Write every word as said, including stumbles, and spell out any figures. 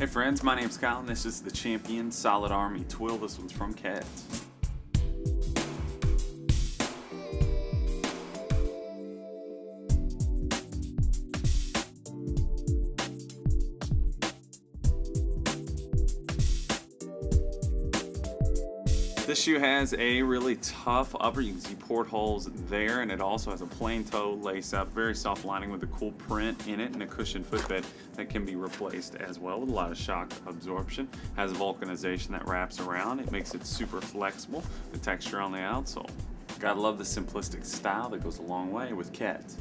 Hey friends, my name's Kyle and this is the Champion Solid Army Twill. This one's from Cats. This shoe has a really tough upper. You can see portholes there, and it also has a plain toe lace up, very soft lining with a cool print in it, and a cushioned footbed that can be replaced as well with a lot of shock absorption. Has vulcanization that wraps around. It makes it super flexible, the texture on the outsole. Gotta love the simplistic style that goes a long way with Keds.